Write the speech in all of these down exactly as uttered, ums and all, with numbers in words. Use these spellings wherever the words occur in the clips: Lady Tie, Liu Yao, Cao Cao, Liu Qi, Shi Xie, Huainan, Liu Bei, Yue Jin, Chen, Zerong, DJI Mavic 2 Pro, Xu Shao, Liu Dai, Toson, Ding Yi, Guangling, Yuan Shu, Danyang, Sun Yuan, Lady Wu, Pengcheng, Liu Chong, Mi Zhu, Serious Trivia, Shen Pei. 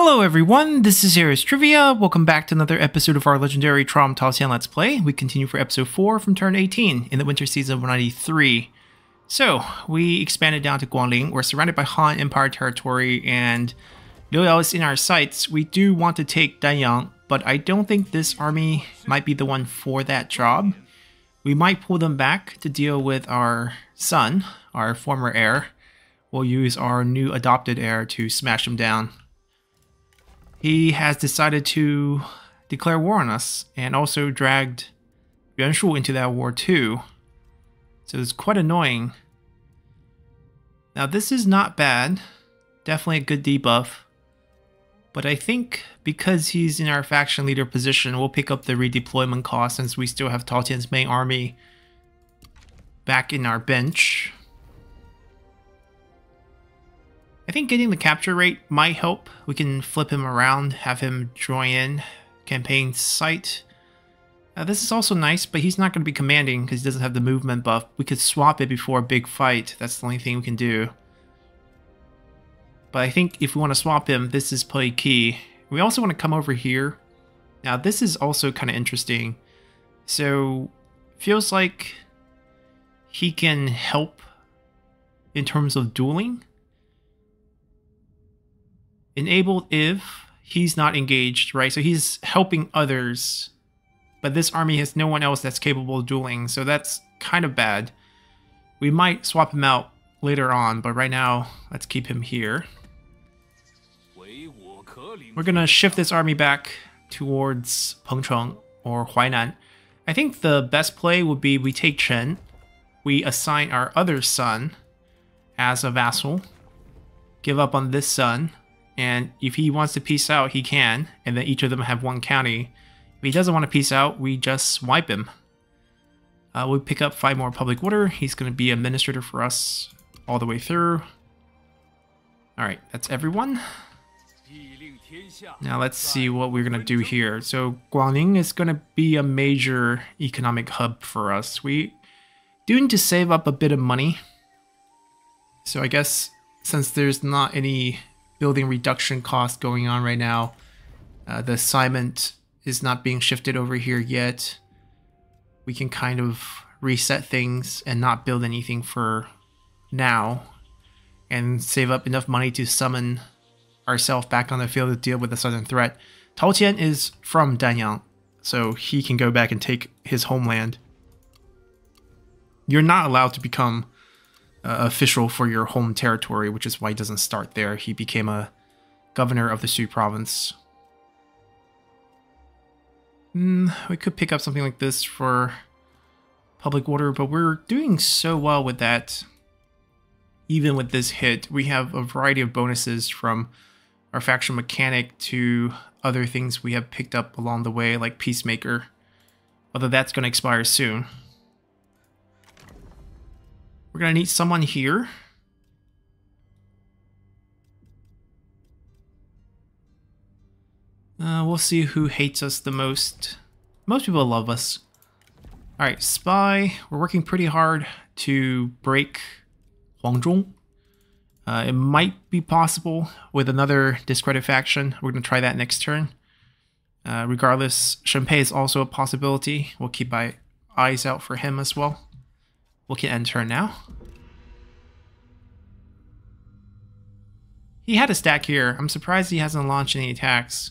Hello everyone, this is Serious Trivia. Welcome back to another episode of our legendary TROM Tao Qian Let's Play. We continue for episode four from turn eighteen in the winter season of one ninety-three. So, we expanded down to Guangling. We're surrounded by Han Empire territory and Liu Yao is in our sights. We do want to take Danyang, but I don't think this army might be the one for that job. We might pull them back to deal with our son, our former heir. We'll use our new adopted heir to smash him down. He has decided to declare war on us, and also dragged Yuan Shu into that war too. So it's quite annoying. Now this is not bad, definitely a good debuff. But I think because he's in our faction leader position, we'll pick up the redeployment cost since we still have Tao Qian's main army back in our bench. I think getting the capture rate might help. We can flip him around, have him join in campaign site. Uh, this is also nice, but he's not going to be commanding because he doesn't have the movement buff. We could swap it before a big fight. That's the only thing we can do. But I think if we want to swap him, this is play key. We also want to come over here. Now this is also kind of interesting. So feels like he can help in terms of dueling. Enabled if he's not engaged, right? So he's helping others, but this army has no one else that's capable of dueling, so that's kind of bad. We might swap him out later on, but right now, let's keep him here. We're gonna shift this army back towards Pengcheng or Huainan. I think the best play would be we take Chen, we assign our other son as a vassal, give up on this son, and if he wants to peace out, he can, and then each of them have one county. If he doesn't want to peace out, we just swipe him. Uh, we pick up five more public order. He's going to be administrator for us all the way through. Alright, that's everyone. Now let's see what we're going to do here. So Guangling is going to be a major economic hub for us. We do need to save up a bit of money. So I guess since there's not any building reduction cost going on right now. Uh, the assignment is not being shifted over here yet. We can kind of reset things and not build anything for now and save up enough money to summon ourselves back on the field to deal with the southern threat. Tao Qian is from Danyang, so he can go back and take his homeland. You're not allowed to become Uh, official for your home territory, which is why he doesn't start there. He became a governor of the Sui province. Mm, we could pick up something like this for public order, but we're doing so well with that. Even with this hit, we have a variety of bonuses from our faction mechanic to other things we have picked up along the way, like Peacemaker, although that's going to expire soon. We're gonna need someone here. Uh, we'll see who hates us the most. Most people love us. Alright, Spy. We're working pretty hard to break Huang Zhong. Uh, it might be possible with another discredit faction. We're gonna try that next turn. Uh, regardless, Shen Pei is also a possibility. We'll keep our eyes out for him as well. We can end turn now. He had a stack here. I'm surprised he hasn't launched any attacks.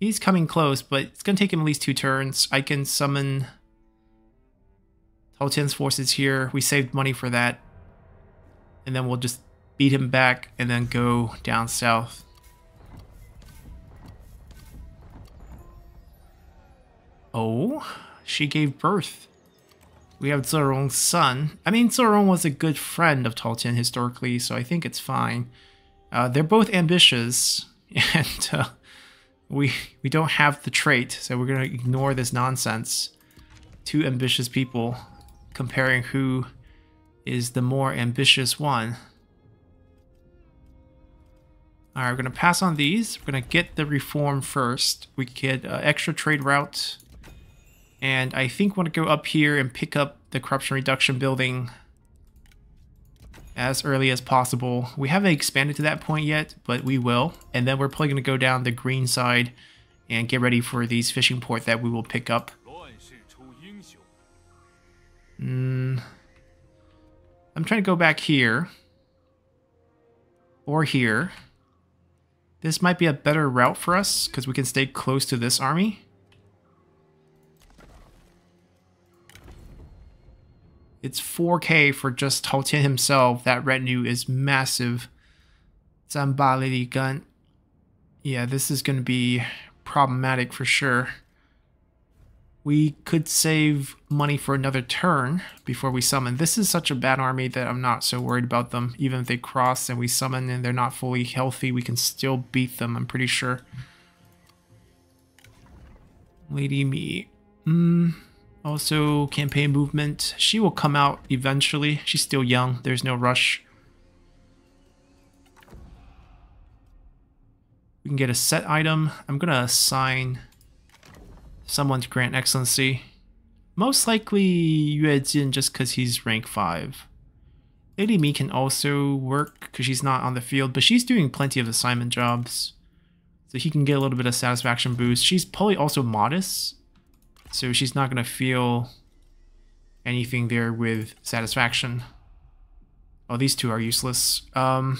He's coming close, but it's going to take him at least two turns. I can summon Tao Qian's forces here. We saved money for that. And then we'll just beat him back and then go down south. Oh, she gave birth. We have Zerong's son. I mean, Zerong was a good friend of Tao Qian historically, so I think it's fine. Uh, they're both ambitious, and uh, we we don't have the trait, so we're going to ignore this nonsense. Two ambitious people comparing who is the more ambitious one. Alright, we're going to pass on these. We're going to get the reform first. We get uh, extra trade route. And I think I want to go up here and pick up the corruption reduction building. as early as possible. We haven't expanded to that point yet, but we will. And then we're probably going to go down the green side and get ready for these fishing port that we will pick up. Mm, I'm trying to go back here. Or here. This might be a better route for us, because we can stay close to this army. It's four K for just Tao Qian himself. That retinue is massive. Zanba Lady Gun. Yeah, this is going to be problematic for sure. We could save money for another turn before we summon. This is such a bad army that I'm not so worried about them. Even if they cross and we summon and they're not fully healthy, we can still beat them, I'm pretty sure. Lady Mi. Mm. Also, campaign movement. She will come out eventually. She's still young. There's no rush. We can get a set item. I'm going to assign someone to grant excellency. Most likely Yue Jin, just because he's rank five. Lady Mi can also work because she's not on the field, but she's doing plenty of assignment jobs. So he can get a little bit of satisfaction boost. She's probably also modest, so she's not going to feel anything there with satisfaction. Oh, these two are useless. Um...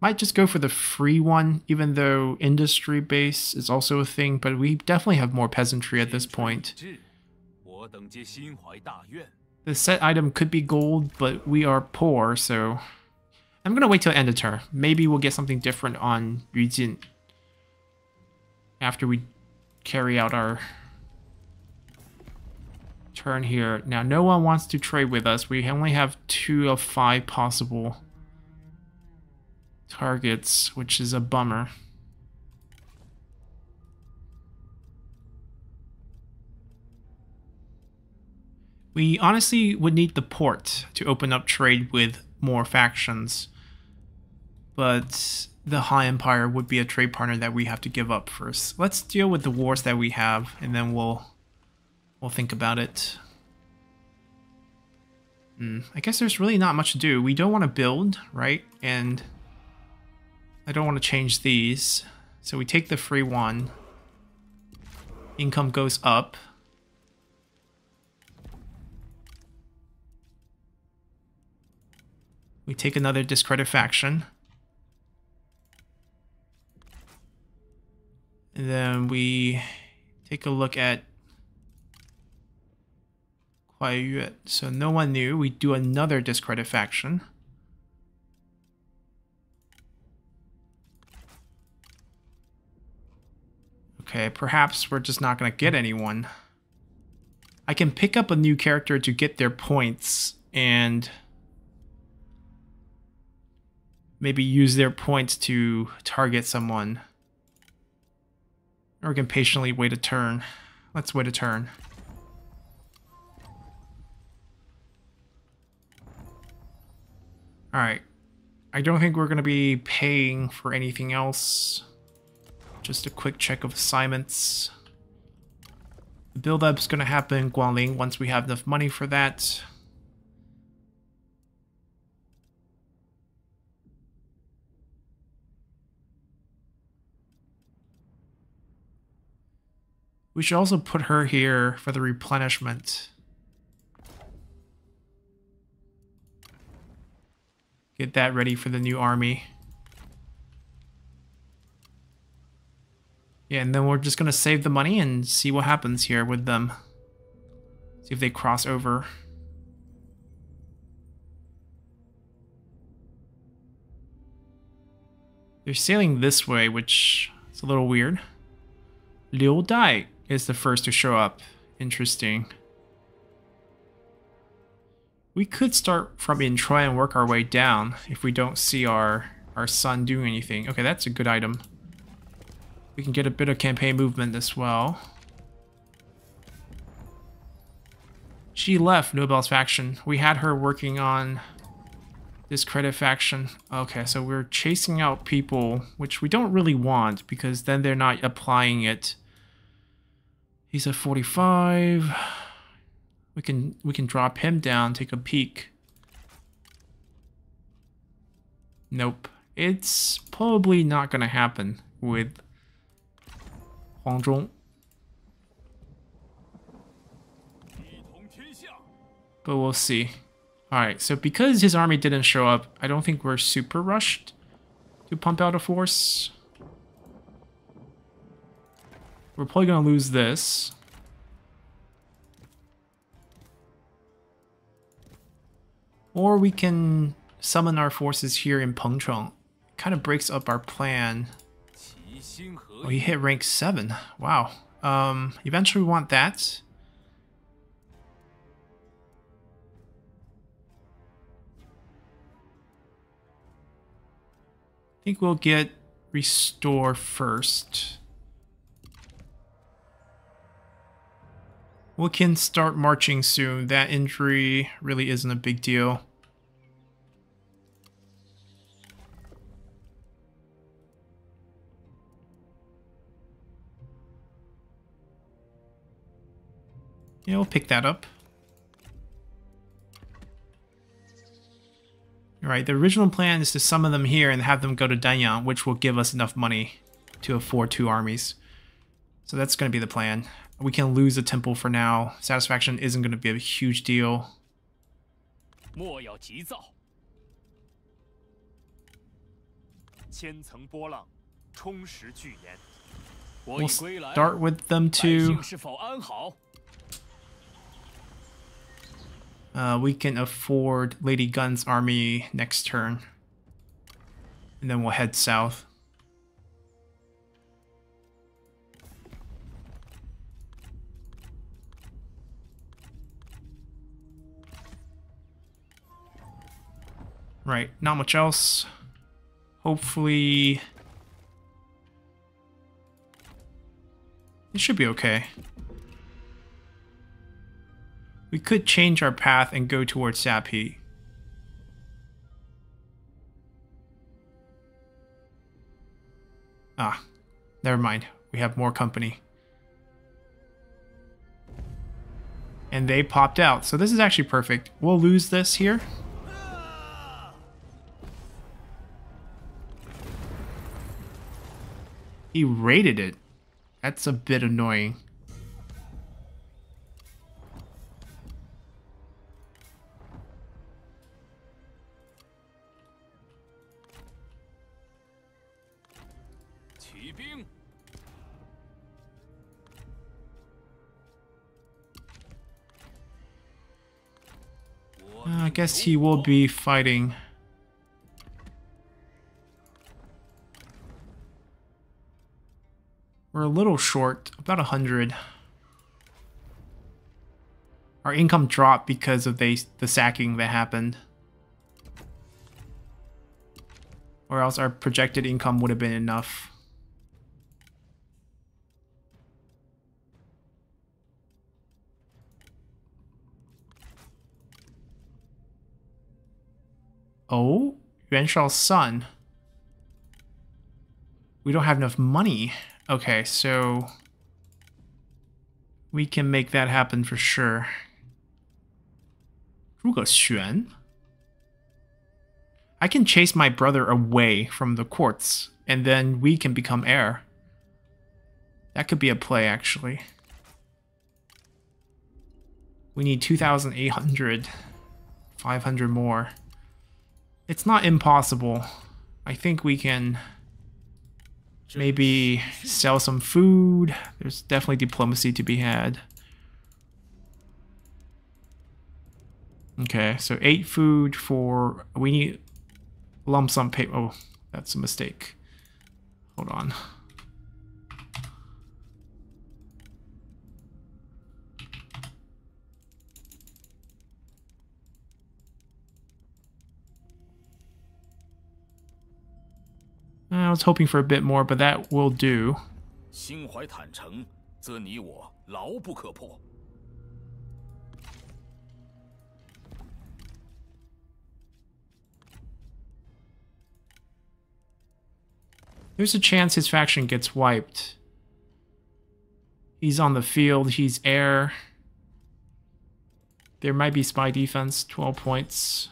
Might just go for the free one, even though industry base is also a thing, but we definitely have more peasantry at this point. The set item could be gold, but we are poor, so I'm going to wait till end of turn. Maybe we'll get something different on Yue Jin after we carry out our turn here. Now, no one wants to trade with us. We only have two of five possible targets, which is a bummer. We honestly would need the port to open up trade with more factions, but the Han Empire would be a trade partner that we have to give up first. Let's deal with the wars that we have, and then we'll we'll think about it. Mm, I guess there's really not much to do. We don't want to build, right? And I don't want to change these, so we take the free one. Income goes up. We take another discredit faction. And then we take a look at Kuaiyue. So no one knew. We do another discredit faction. Okay, perhaps we're just not going to get anyone. I can pick up a new character to get their points and maybe use their points to target someone. Or we can patiently wait a turn. Let's wait a turn. Alright. I don't think we're going to be paying for anything else. Just a quick check of assignments. The build-up's going to happen in Guangling once we have enough money for that. We should also put her here for the replenishment. Get that ready for the new army. Yeah, and then we're just going to save the money and see what happens here with them. See if they cross over. They're sailing this way, which is a little weird. Liu Dai is the first to show up. Interesting. We could start from Introy and work our way down if we don't see our, our son doing anything. Okay, that's a good item. We can get a bit of campaign movement as well. She left Nobel's faction. We had her working on discredit faction. Okay, so we're chasing out people, which we don't really want because then they're not applying it. He's at forty-five. We can we can drop him down, take a peek. Nope. It's probably not gonna happen with Huang Zhong. But we'll see. Alright, so because his army didn't show up, I don't think we're super rushed to pump out a force. We're probably going to lose this. Or we can summon our forces here in Pengcheng. Kind of breaks up our plan. Oh, he hit rank seven. Wow. Um, eventually we want that. I think we'll get restore first. We can start marching soon. That injury really isn't a big deal. Yeah, we'll pick that up. Alright, the original plan is to summon them here and have them go to Danyang, which will give us enough money to afford two armies. So that's going to be the plan. We can lose a temple for now. Satisfaction isn't going to be a huge deal. We'll start with them too. Uh, we can afford Lady Gun's army next turn. And then we'll head south. Right, not much else. Hopefully, it should be okay. We could change our path and go towards Sapi. Ah, never mind. We have more company. And they popped out, so this is actually perfect. We'll lose this here. He raided it. That's a bit annoying. Uh, I guess he will be fighting. We're a little short, about a hundred. Our income dropped because of the, the sacking that happened. Or else our projected income would have been enough. Oh, Yuan Shao's son. We don't have enough money. Okay, so we can make that happen for sure. I can chase my brother away from the courts, and then we can become heir. That could be a play, actually. We need two thousand eight hundred, five hundred more. It's not impossible. I think we can. Maybe sell some food. There's definitely diplomacy to be had. Okay, so eight food for... We need lump sum pay... Oh, that's a mistake. Hold on. I was hoping for a bit more, but that will do. There's a chance his faction gets wiped. He's on the field, he's heir. There might be spy defense, twelve points.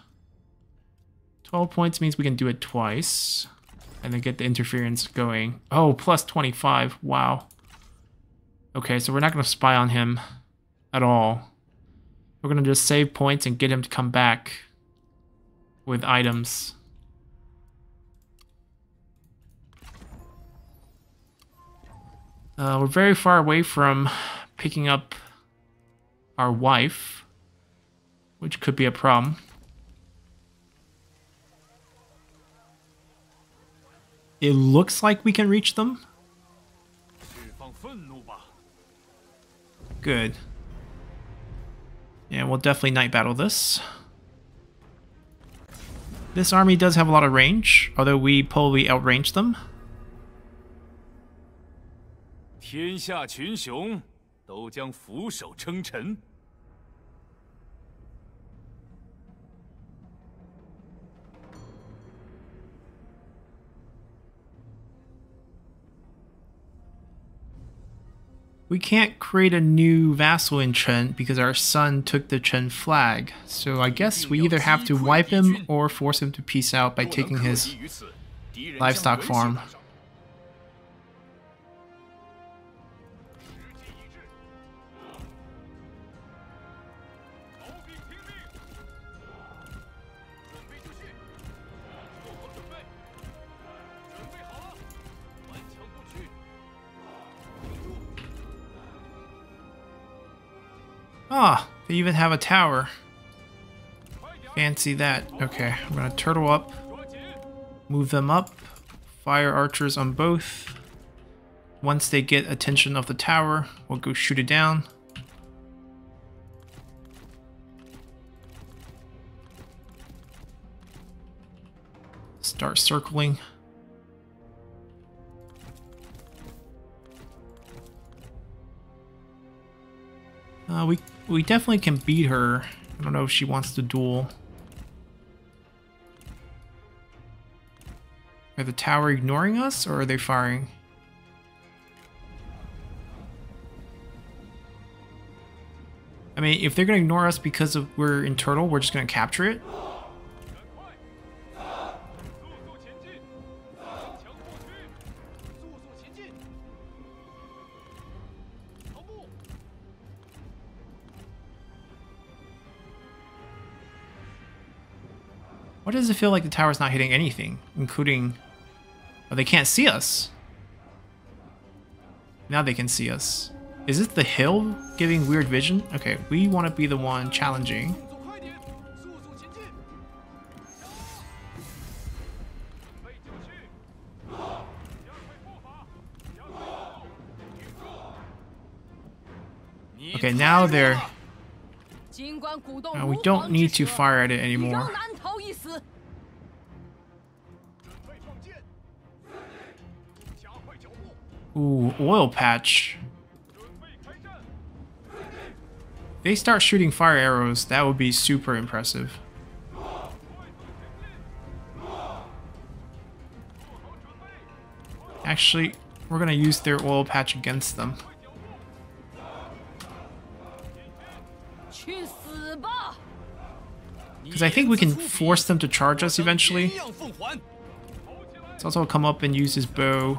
twelve points means we can do it twice and then get the interference going. Oh, plus twenty-five. Wow. Okay, so we're not going to spy on him at all. We're going to just save points and get him to come back with items. Uh, we're very far away from picking up our wife, which could be a problem. It looks like we can reach them. Good. Yeah, we'll definitely night battle this. This army does have a lot of range, although we probably outrange them. We can't create a new vassal in Chen because our son took the Chen flag. So I guess we either have to wipe him or force him to peace out by taking his livestock farm. Ah, they even have a tower. Fancy that. Okay, I'm gonna turtle up, move them up, fire archers on both. Once they get attention of the tower, we'll go shoot it down. Start circling. Uh, we... We definitely can beat her. I don't know if she wants to duel. Are the tower ignoring us or are they firing? I mean, if they're gonna ignore us because of we're in turtle, we're just gonna capture it. Why does it feel like the tower's not hitting anything, including... Oh, they can't see us. Now they can see us. Is it the hill giving weird vision? Okay, we want to be the one challenging. Okay, now they're... Uh, we don't need to fire at it anymore. Ooh, oil patch. If they start shooting fire arrows, that would be super impressive. Actually, we're gonna use their oil patch against them. Because I think we can force them to charge us eventually. Let's also come up and use his bow.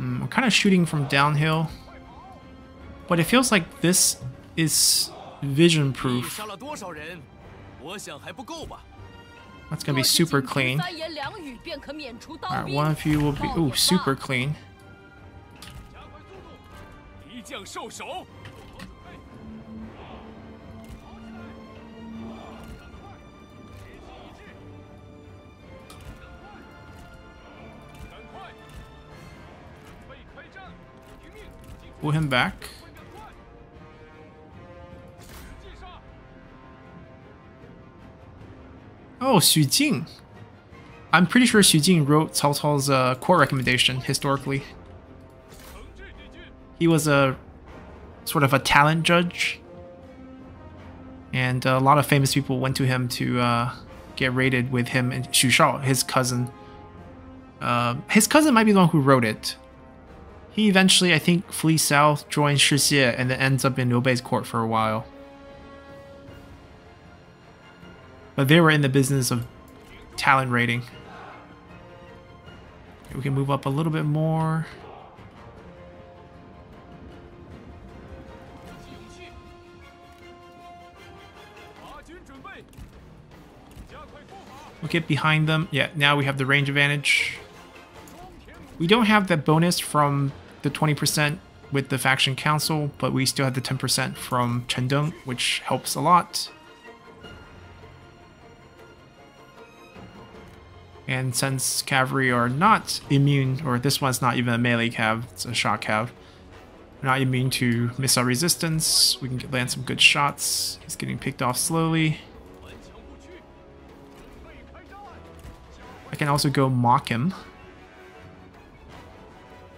Mm, I'm kind of shooting from downhill. But it feels like this is vision proof. That's gonna be super clean. Alright, one of you will be ooh, super clean. Pull him back. Oh, Xu Jing. I'm pretty sure Xu Jing wrote Cao Cao's uh, court recommendation historically. He was a sort of a talent judge, and a lot of famous people went to him to uh, get rated with him and Xu Shao, his cousin. Uh, his cousin might be the one who wrote it. He eventually, I think, flees south, joins Shi Xie, and then ends up in Liu Bei's court for a while. But they were in the business of talent raiding. Okay, we can move up a little bit more. We'll get behind them. Yeah, now we have the range advantage. We don't have the bonus from the twenty percent with the faction council, but we still have the ten percent from Chen Deng, which helps a lot. And since cavalry are not immune, or this one's not even a melee cav, it's a shot cav, we're not immune to missile resistance. We can land some good shots. He's getting picked off slowly. I can also go mock him.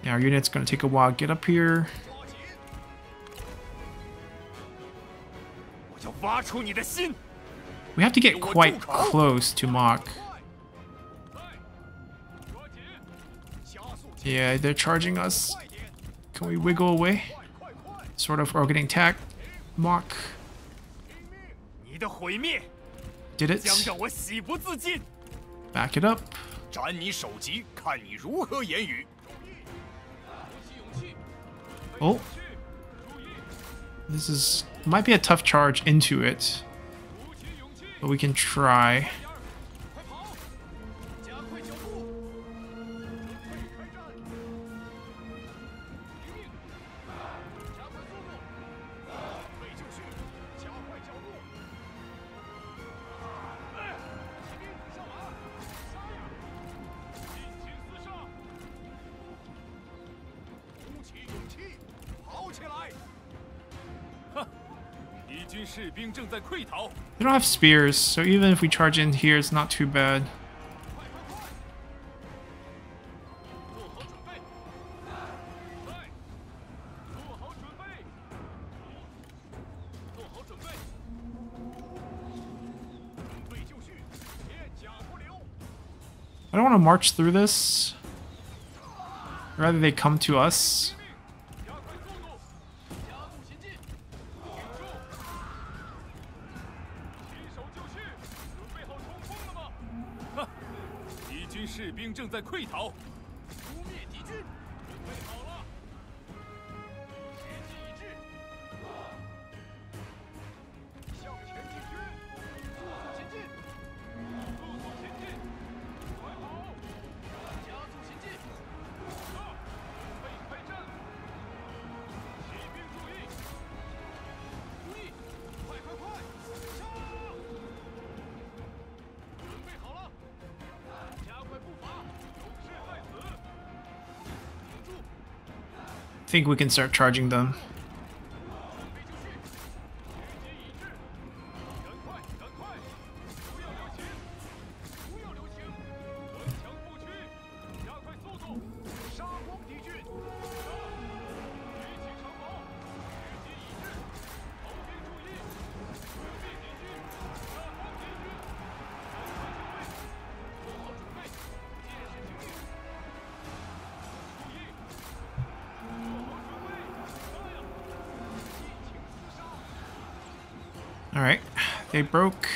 Now our unit's going to take a while to get up here. We have to get quite close to mock. Yeah, they're charging us. Can we wiggle away? Sort of, we're getting attacked. Mock. Did it. Back it up. Oh. This is might be a tough charge into it. But we can try. They don't have spears, so even if we charge in here, it's not too bad. I don't want to march through this. I'd rather they come to us. I think we can start charging them. Alright, they broke.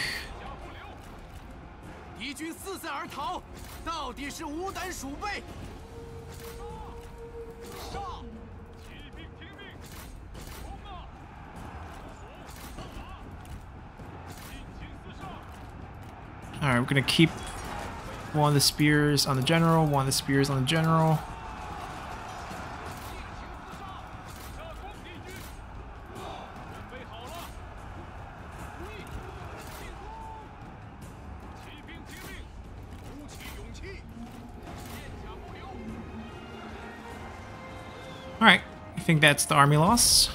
Alright, we're gonna keep one of the spears on the general, one of the spears on the general. I think that's the army loss.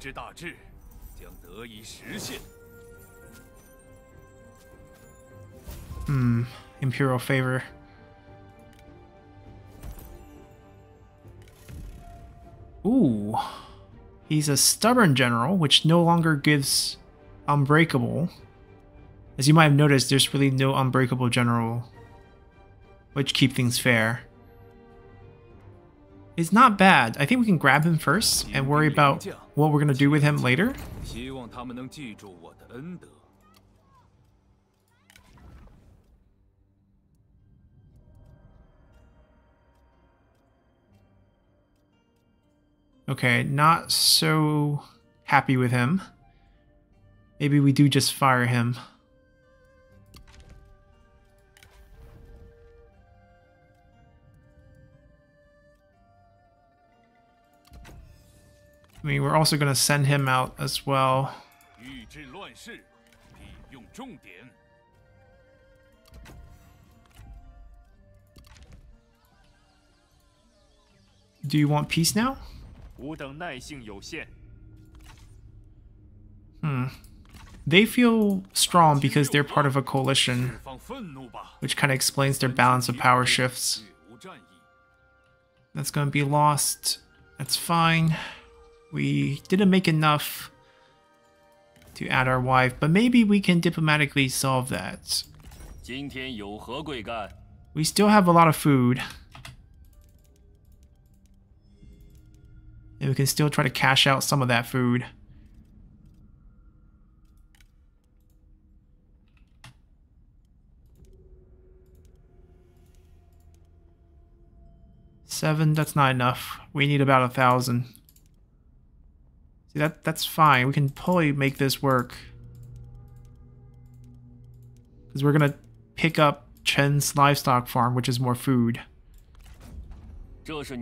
之大志将得以实现。Hmm, imperial favor. Ooh, he's a stubborn general, which no longer gives unbreakable. As you might have noticed, there's really no unbreakable general, which keep things fair. It's not bad. I think we can grab him first and worry about what we're going to do with him later. Okay, not so happy with him. Maybe we do just fire him. I mean, we're also going to send him out as well. Do you want peace now? Hmm. They feel strong because they're part of a coalition, which kind of explains their balance of power shifts. That's going to be lost. That's fine. We didn't make enough to add our wife, but maybe we can diplomatically solve that. We still have a lot of food. And we can still try to cash out some of that food. Seven, that's not enough. We need about a thousand. See, that, that's fine. We can probably make this work. Because we're going to pick up Chen's livestock farm, which is more food. He doesn't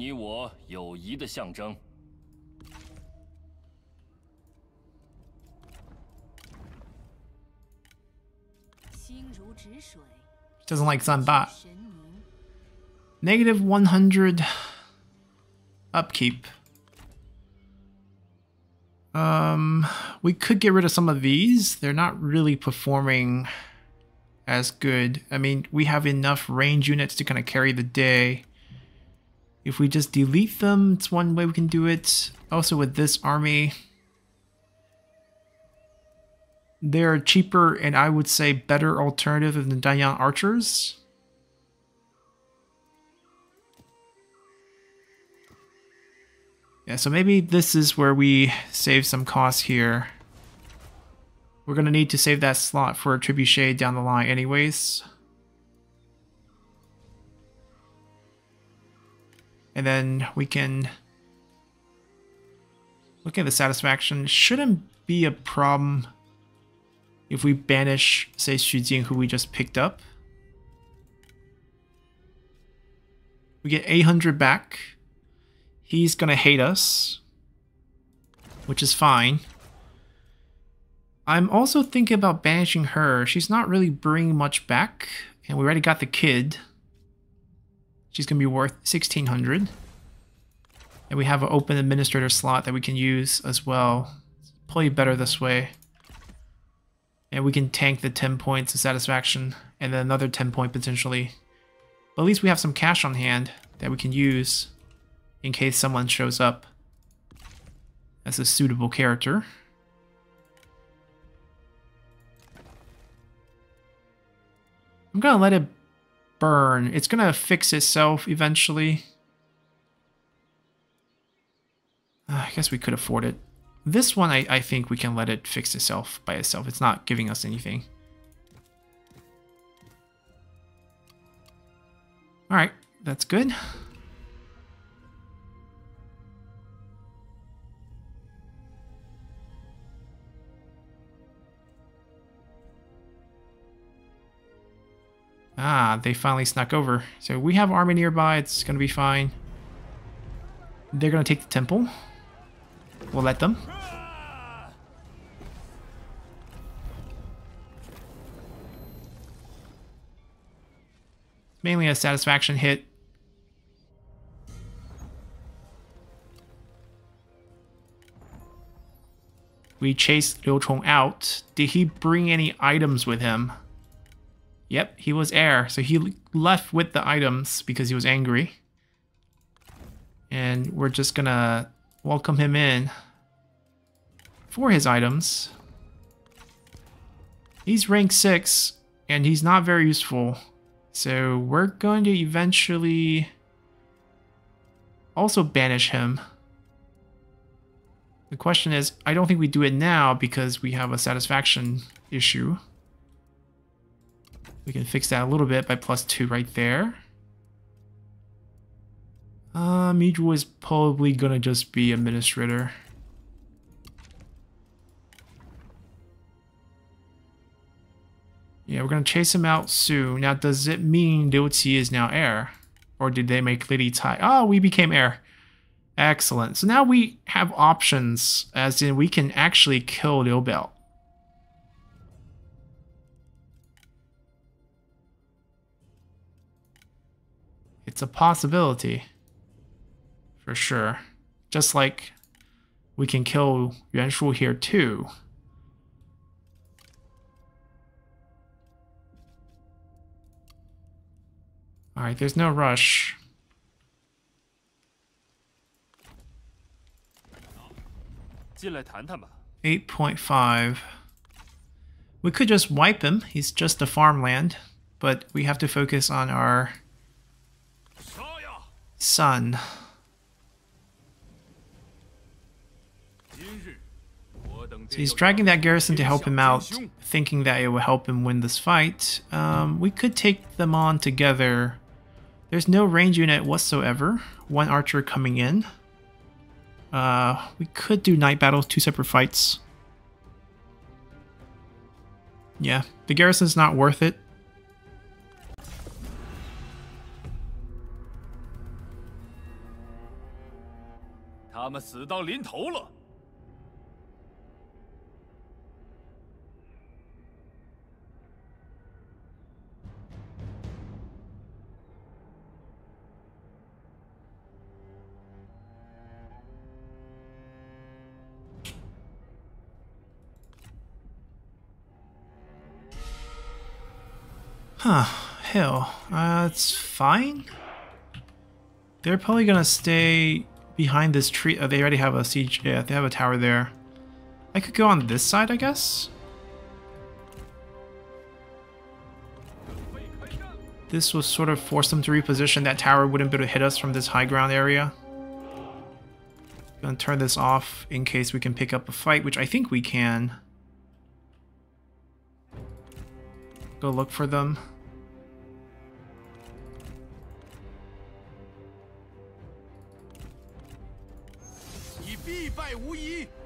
like Zanba. Negative one hundred upkeep. Um, we could get rid of some of these. They're not really performing as good. I mean, we have enough range units to kind of carry the day. If we just delete them, it's one way we can do it. Also with this army, they're cheaper and I would say better alternative than the Danyang archers. Yeah, so maybe this is where we save some costs here. We're going to need to save that slot for a trebuchet down the line anyways. And then we can look at the satisfaction. Shouldn't be a problem if we banish, say, Xu Jing, who we just picked up. We get eight hundred back. He's gonna hate us, which is fine. I'm also thinking about banishing her. She's not really bringing much back, and we already got the kid. She's gonna be worth sixteen hundred. And we have an open administrator slot that we can use as well. It's probably better this way. And we can tank the ten points of satisfaction, and then another ten point potentially. But at least we have some cash on hand that we can use in case someone shows up as a suitable character. I'm gonna let it burn. It's gonna fix itself eventually. Uh, I guess we could afford it. This one, I, I think we can let it fix itself by itself. It's not giving us anything. All right, that's good. Ah, they finally snuck over. So we have army nearby, it's gonna be fine. They're gonna take the temple. We'll let them. Mainly a satisfaction hit. We chased Liu Chong out. Did he bring any items with him? Yep, he was heir. So he left with the items because he was angry. And we're just gonna welcome him in for his items. He's rank six and he's not very useful. So we're going to eventually also banish him. The question is, I don't think we do it now because we have a satisfaction issue. We can fix that a little bit by plus two right there. Uh, Mi Zhu is probably going to just be administrator. Yeah, we're going to chase him out soon. Now, does it mean Liu Qi is now heir? Or did they make Lady Tie? Oh, we became heir. Excellent. So now we have options, as in we can actually kill Liu Bei. It's a possibility, for sure. Just like we can kill Yuan Shu here too. All right, there's no rush. eight point five. We could just wipe him. He's just a farmland, but we have to focus on our son. So he's dragging that garrison to help him out, thinking that it will help him win this fight. Um, we could take them on together. There's no range unit whatsoever. One archer coming in. Uh, we could do night battles, two separate fights. Yeah, the garrison's not worth it. Huh, hell, uh, it's fine. They're probably gonna stay behind this tree. Oh, they already have a siege. Yeah, they have a tower there. I could go on this side, I guess. This will sort of force them to reposition. That tower wouldn't be able to hit us from this high ground area. Gonna turn this off in case we can pick up a fight, which I think we can. Go look for them.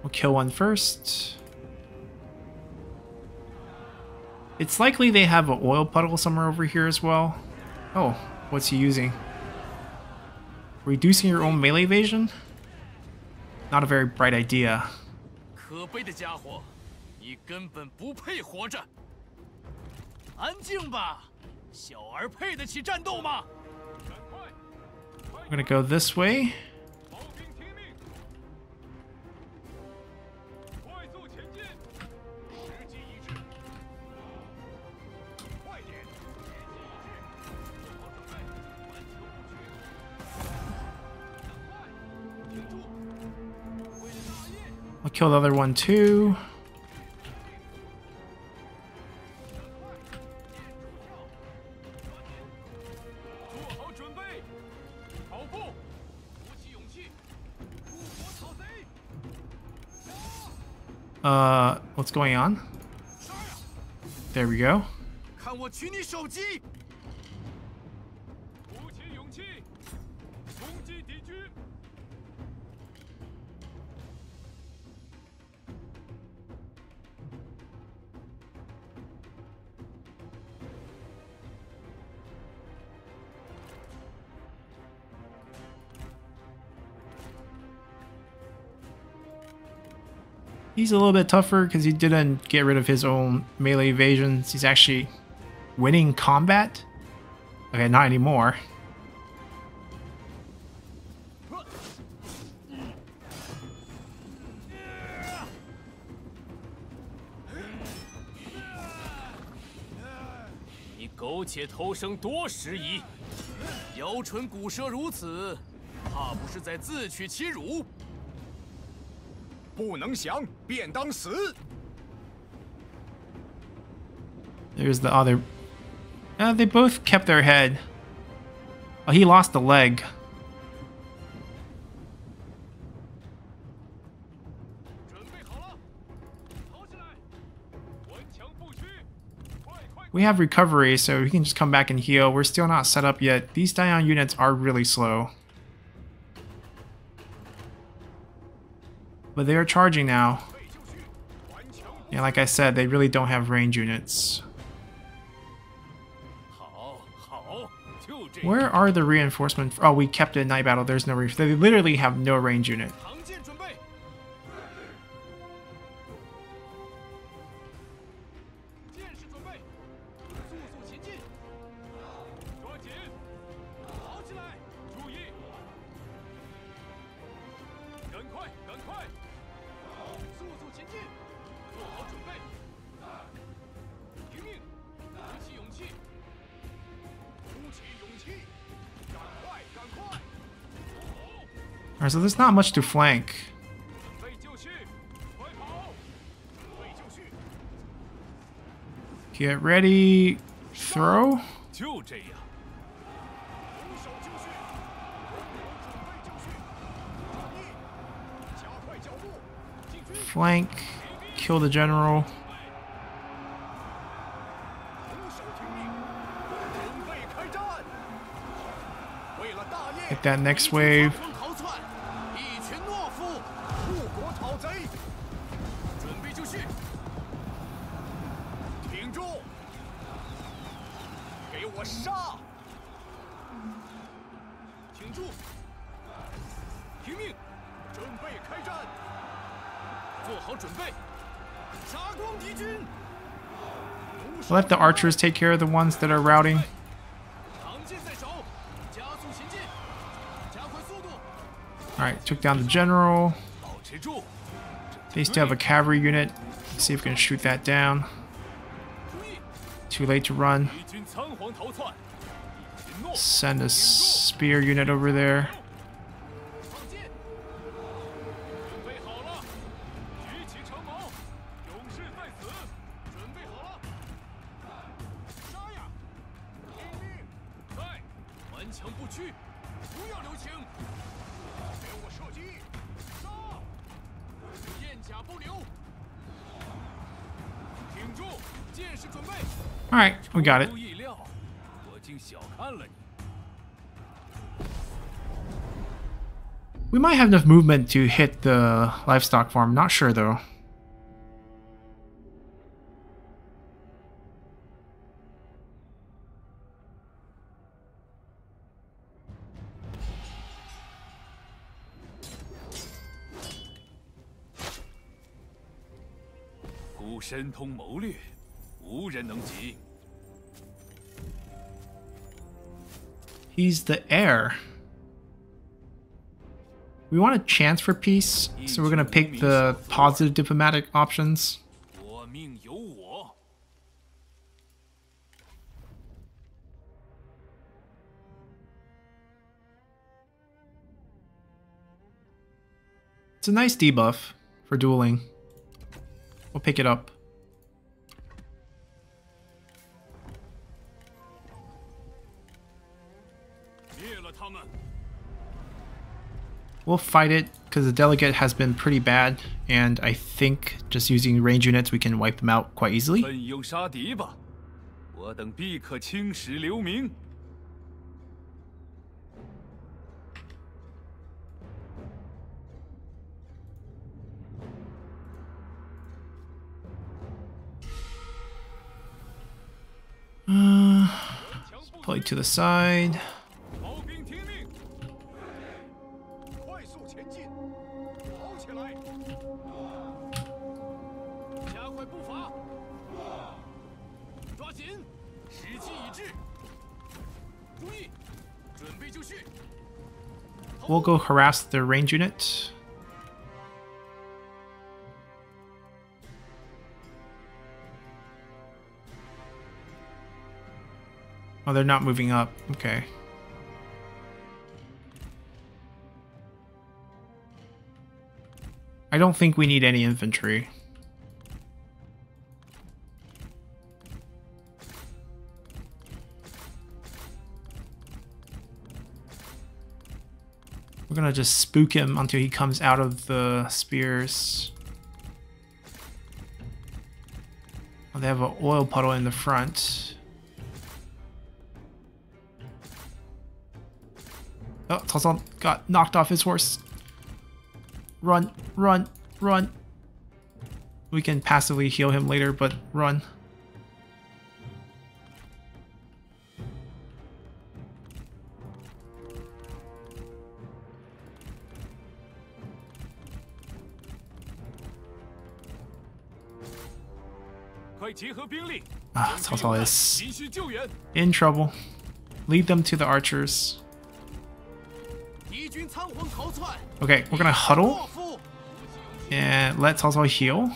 We'll kill one first. It's likely they have an oil puddle somewhere over here as well. Oh, what's he using? Reducing your own melee evasion? Not a very bright idea. I'm gonna go this way. I'll kill the other one too. Uh, what's going on? There we go. He's a little bit tougher because he didn't get rid of his own melee evasions. He's actually winning combat. Okay, not anymore. 你苟且偷生多时矣！摇唇鼓舌如此，怕不是在自取其辱。不能降，便当死。There's the other. Uh, they both kept their head. Oh, he lost a leg. We have recovery, so we can just come back and heal. We're still not set up yet. These Danyang units are really slow. But they are charging now. And like I said, they really don't have range units. Where are the reinforcements? Oh, we kept it in night battle. There's no range. They literally have no range unit. Alright, so there's not much to flank. Get ready, throw. Flank, kill the general. Hit that next wave. Let the archers take care of the ones that are routing. Alright, took down the general. They still have a cavalry unit. Let's see if we can shoot that down. Too late to run. Send a spear unit over there. Alright, we got it. We might have enough movement to hit the livestock farm, not sure though. He's the heir. We want a chance for peace, so we're gonna pick the positive diplomatic options. It's a nice debuff for dueling. We'll pick it up. We'll fight it because the delegate has been pretty bad, and I think just using range units we can wipe them out quite easily. Uh, play to the side. We'll go harass the range unit. Oh, they're not moving up. Okay. I don't think we need any infantry. We're gonna just spook him until he comes out of the spears. Oh, they have an oil puddle in the front. Oh, Toson got knocked off his horse. Run, run, run. We can passively heal him later, but run. Ah, Cao Cao is in trouble. Lead them to the archers. Okay, we're gonna huddle and let Cao Cao heal.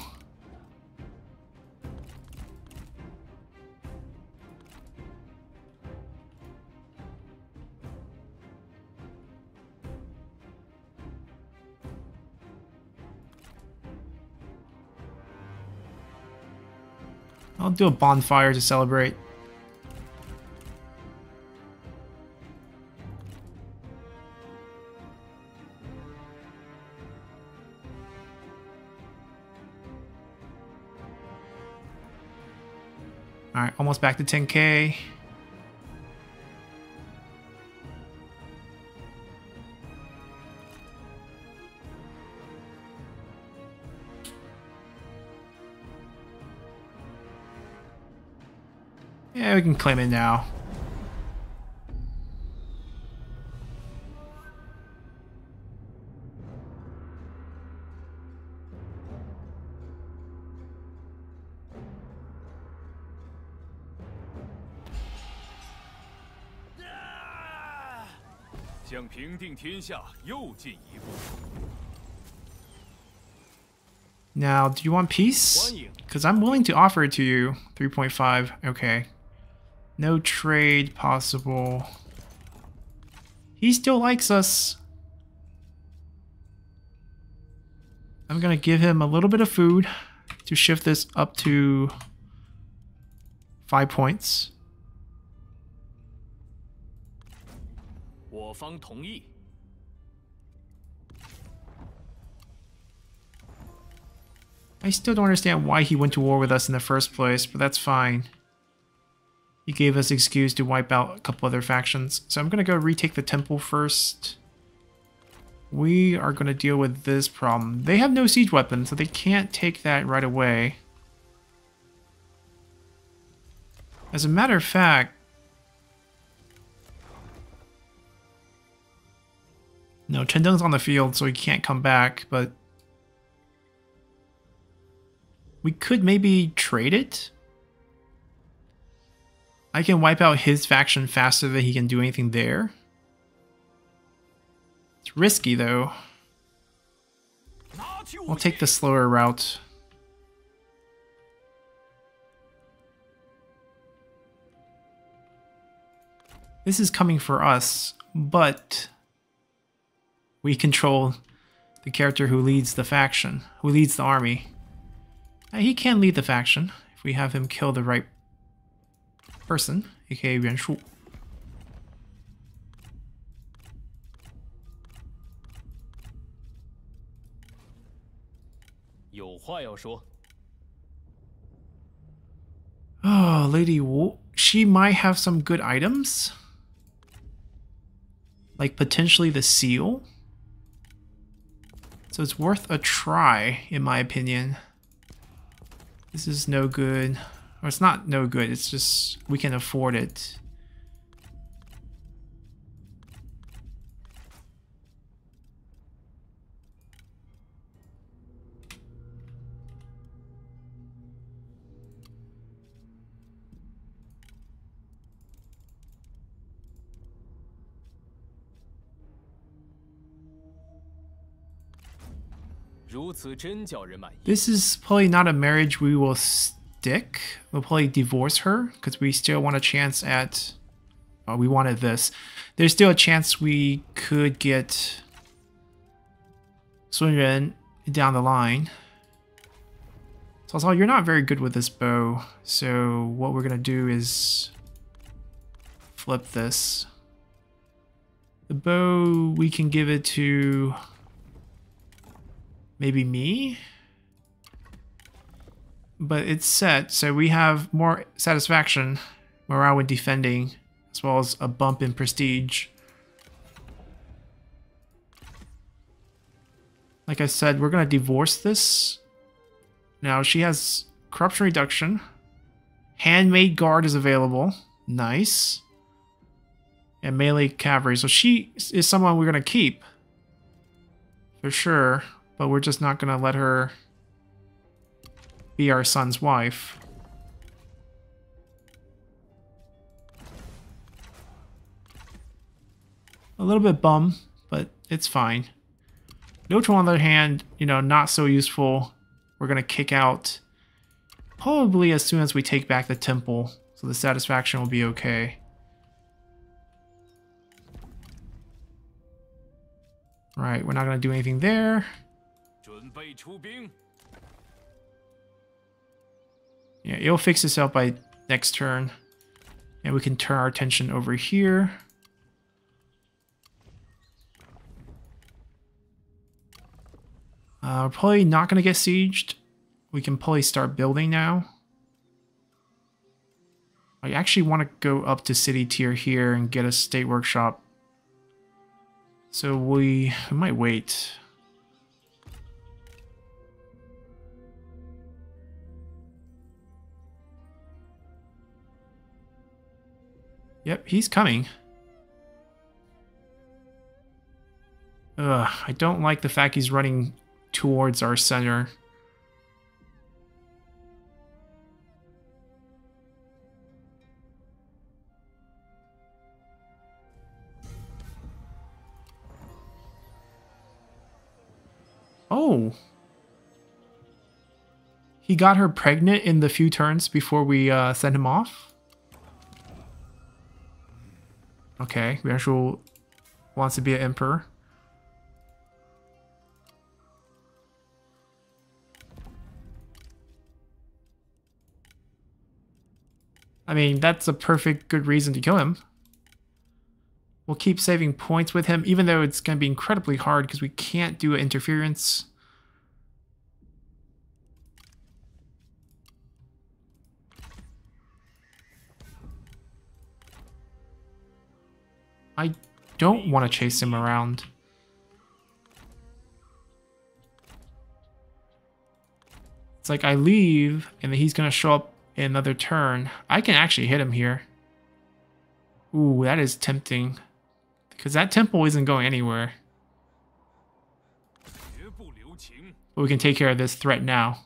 I'll do a bonfire to celebrate. All right, almost back to ten K. Yeah, we can claim it now. Now, do you want peace? Because I'm willing to offer it to you. three point five. Okay. No trade possible. He still likes us. I'm gonna give him a little bit of food to shift this up to five points. I still don't understand why he went to war with us in the first place, but that's fine. He gave us excuse to wipe out a couple other factions. So I'm going to go retake the temple first. We are going to deal with this problem. They have no siege weapon, so they can't take that right away. As a matter of fact... No, Chen Deng's on the field, so he can't come back, but... We could maybe trade it? I can wipe out his faction faster than he can do anything there. It's risky though. We'll take the slower route. This is coming for us, but we control the character who leads the faction, who leads the army. Now, he can lead the faction if we have him kill the right person. Person, aka Yuan Shu. Oh, Lady Wu. She might have some good items. Like potentially the seal. So it's worth a try, in my opinion. This is no good. Or it's not no good, it's just we can afford it. This is probably not a marriage we will... Dick. We'll probably divorce her because we still want a chance at oh, we wanted this. There's still a chance we could get Sun Yuan down the line. Cao Cao, you're not very good with this bow, so what we're gonna do is flip this. The bow, we can give it to maybe me? But it's set, so we have more satisfaction, morale when defending, as well as a bump in prestige. Like I said, we're gonna divorce this. Now she has corruption reduction. Handmade guard is available. Nice. And melee cavalry. So she is someone we're gonna keep. For sure. But we're just not gonna let her be our son's wife. A little bit bum, but it's fine. Neutral on the other hand, you know, not so useful. We're gonna kick out probably as soon as we take back the temple, so the satisfaction will be okay. Right, we're not gonna do anything there. Yeah, it'll fix itself by next turn. And we can turn our attention over here. Uh, we're probably not going to get sieged. We can probably start building now. I actually want to go up to city tier here and get a state workshop. So we, we might wait. Yep, he's coming. Ugh, I don't like the fact he's running towards our center. Oh. He got her pregnant in the few turns before we uh, sent him off. Okay, Yuan Shu wants to be an emperor. I mean, that's a perfect good reason to kill him. We'll keep saving points with him, even though it's going to be incredibly hard because we can't do interference. I don't want to chase him around. It's like I leave and then he's going to show up in another turn. I can actually hit him here. Ooh, that is tempting. Because that temple isn't going anywhere. But we can take care of this threat now.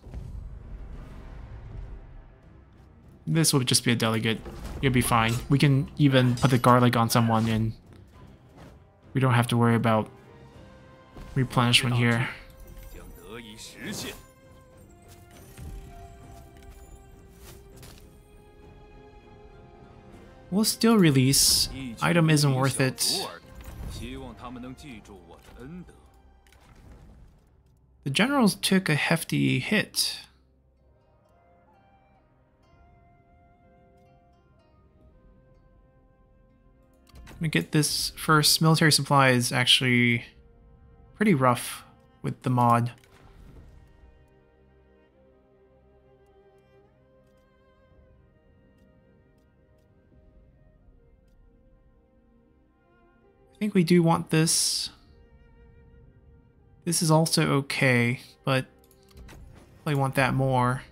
This will just be a delegate. You'll be fine. We can even put the garlic on someone and we don't have to worry about replenishment here. We'll still release. Item isn't worth it. The generals took a hefty hit. Let me get this first. Military supply is actually pretty rough with the mod. I think we do want this. This is also okay, but I want that more.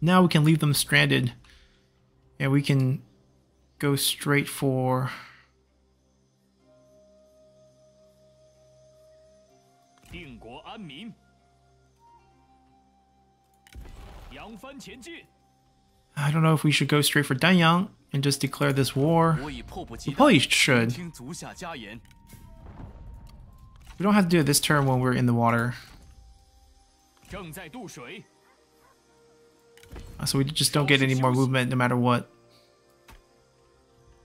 Now we can leave them stranded and we can go straight for I don't know if we should go straight for Danyang and just declare this war. We probably should. We don't have to do it this turn when we're in the water. So we just don't get any more movement no matter what.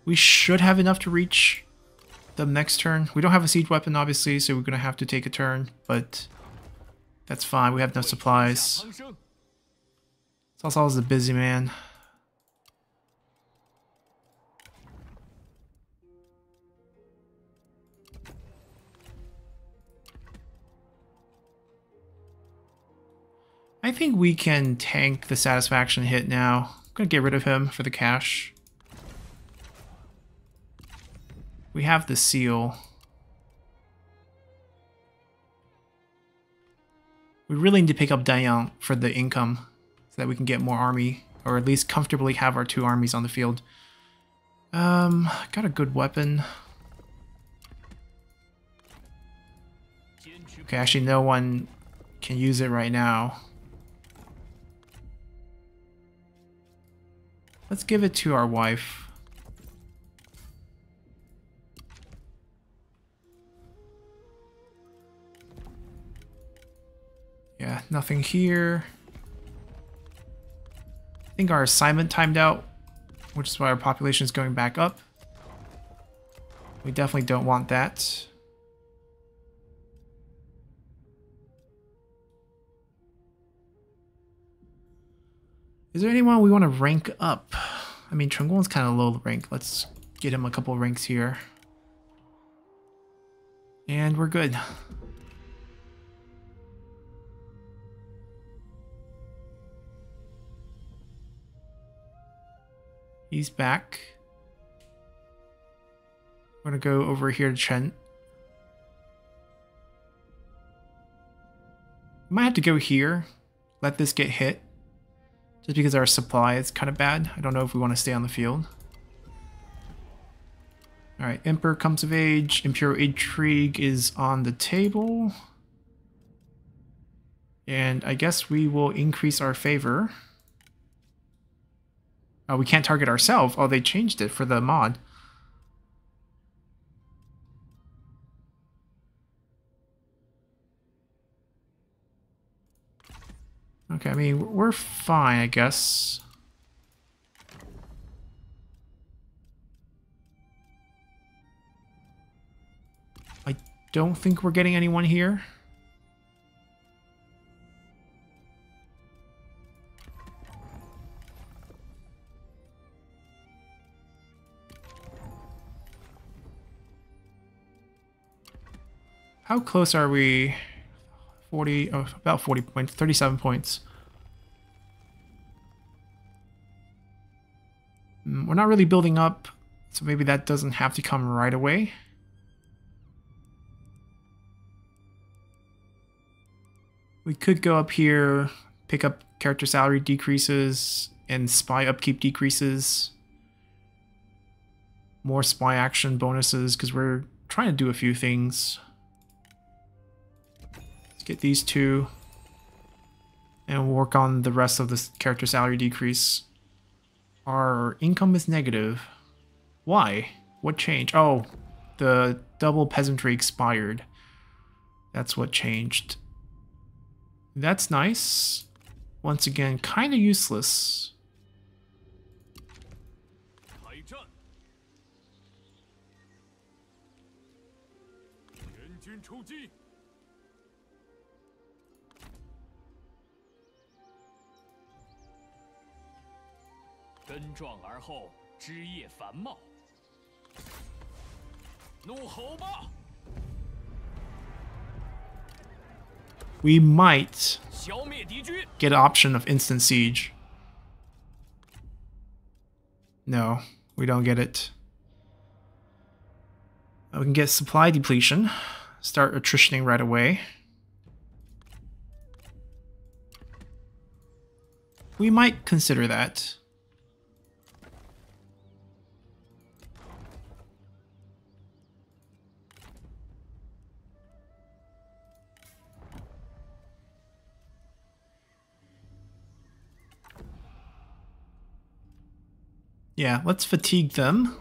We should have enough to reach them next turn. We don't have a siege weapon obviously, so we're going to have to take a turn, but that's fine. We have enough supplies. Cao Cao is a busy man. I think we can tank the satisfaction hit now. I'm gonna get rid of him for the cash. We have the seal. We really need to pick up Danyang for the income so that we can get more army, or at least comfortably have our two armies on the field. Um, got a good weapon. Okay, actually no one can use it right now. Let's give it to our wife. Yeah, nothing here. I think our assignment timed out, which is why our population is going back up. We definitely don't want that. Is there anyone we want to rank up? I mean, Chen Gong's kind of low rank. Let's get him a couple ranks here. And we're good. He's back. We're going to go over here to Chen. Might have to go here. Let this get hit. Just because our supply is kind of bad. I don't know if we want to stay on the field. Alright, Emperor comes of age. Imperial intrigue is on the table. And I guess we will increase our favor. Oh, we can't target ourselves. Oh, they changed it for the mod. Okay, I mean, we're fine, I guess. I don't think we're getting anyone here. How close are we? forty, oh, about forty points, thirty-seven points. We're not really building up, so maybe that doesn't have to come right away. We could go up here, pick up character salary decreases, and spy upkeep decreases. More spy action bonuses, because we're trying to do a few things. Let's get these two, and we'll work on the rest of this character salary decrease. Our income is negative. Why? What changed? Oh, the double peasantry expired. That's what changed. That's nice. Once again, kind of useless. We might get an option of instant siege. No, we don't get it. We can get supply depletion. Start attritioning right away. We might consider that. Yeah, let's fatigue them.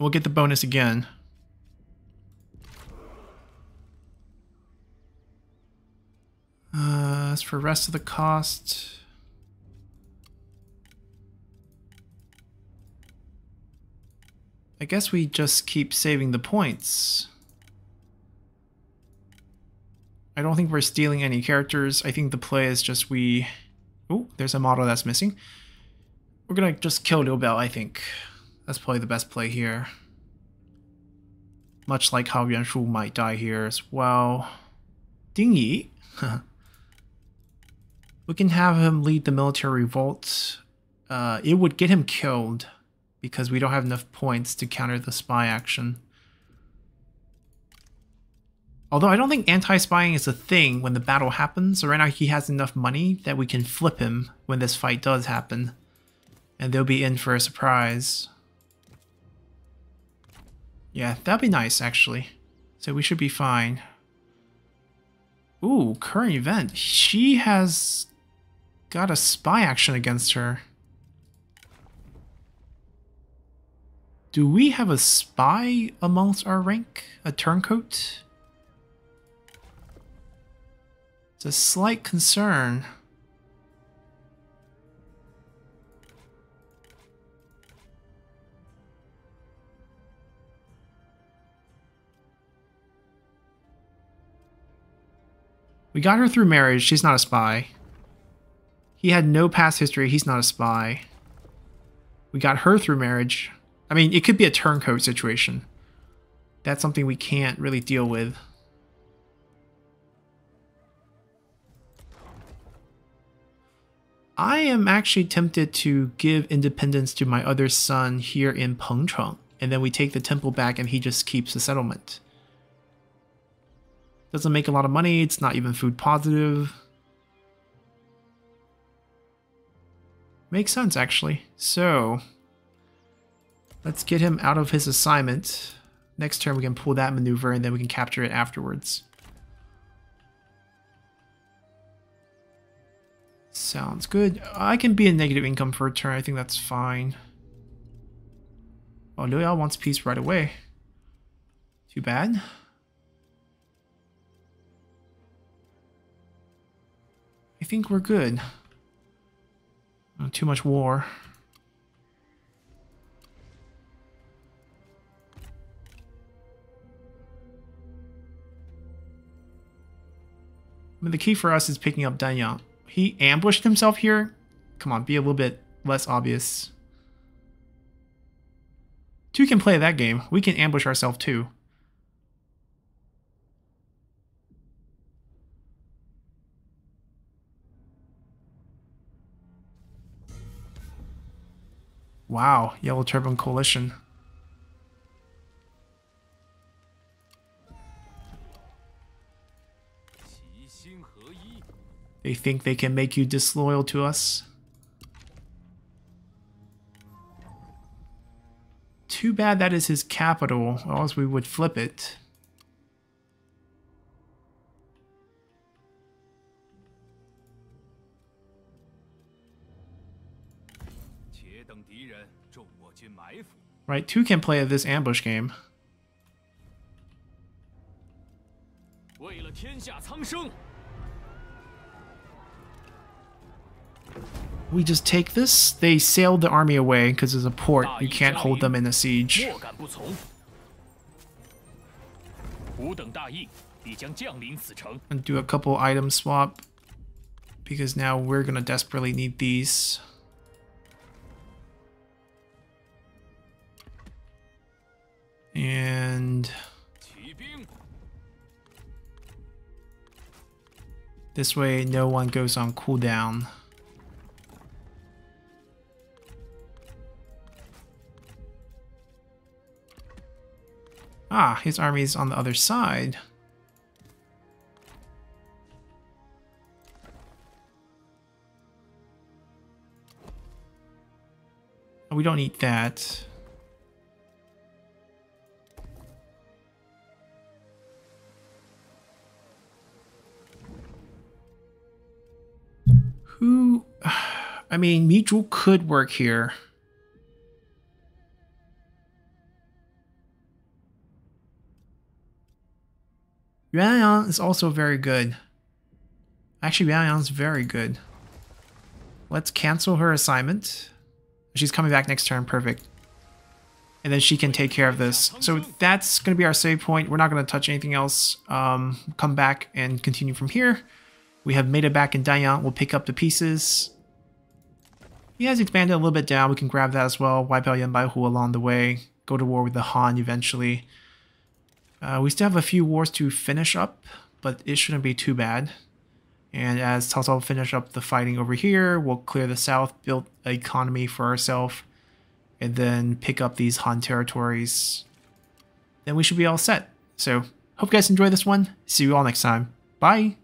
We'll get the bonus again. Uh, as for rest of the cost... I guess we just keep saving the points. I don't think we're stealing any characters. I think the play is just we... Oh, there's a model that's missing. We're gonna just kill Liu Bei, I think. That's probably the best play here. Much like how Yuan Shu might die here as well. Ding Yi. We can have him lead the military revolt. Uh, it would get him killed because we don't have enough points to counter the spy action. Although I don't think anti-spying is a thing when the battle happens, so right now he has enough money that we can flip him when this fight does happen. And they'll be in for a surprise. Yeah, that'd be nice actually. So we should be fine. Ooh, current event. She has got a spy action against her. Do we have a spy amongst our rank? A turncoat? It's a slight concern. We got her through marriage. She's not a spy. He had no past history. He's not a spy. We got her through marriage. I mean, it could be a turncoat situation. That's something we can't really deal with. I am actually tempted to give independence to my other son here in Pengcheng, and then we take the temple back and he just keeps the settlement. Doesn't make a lot of money, it's not even food positive. Makes sense actually. So, let's get him out of his assignment. Next turn we can pull that maneuver and then we can capture it afterwards. Sounds good. I can be in negative income for a turn. I think that's fine. Oh, Liu Yao wants peace right away. Too bad. I think we're good. Not too much war. I mean, the key for us is picking up Danyang. He ambushed himself here? Come on, be a little bit less obvious. Two can play that game. We can ambush ourselves too. Wow, Yellow Turban Coalition. They think they can make you disloyal to us. Too bad that is his capital, or else we would flip it. Right, two can play this ambush game. We just take this. They sailed the army away because there's a port. You can't hold them in a siege. And do a couple item swap because now we're gonna desperately need these. And this way, no one goes on cooldown. Ah, his army is on the other side. We don't need that. Who... I mean, Mi Zhu could work here. Yuan Yang is also very good. Actually, Yuan Yang is very good. Let's cancel her assignment. She's coming back next turn. Perfect. And then she can take care of this. So that's going to be our save point. We're not going to touch anything else. Um, come back and continue from here. We have made it back in Danyang. We'll pick up the pieces. He has expanded a little bit down. We can grab that as well. Wipe out Yan Baihu along the way. Go to war with the Han eventually. Uh, we still have a few wars to finish up, but it shouldn't be too bad. And as Cao Cao finish up the fighting over here, we'll clear the south, build an economy for ourselves, and then pick up these Han territories. Then we should be all set. So, hope you guys enjoy this one. See you all next time. Bye!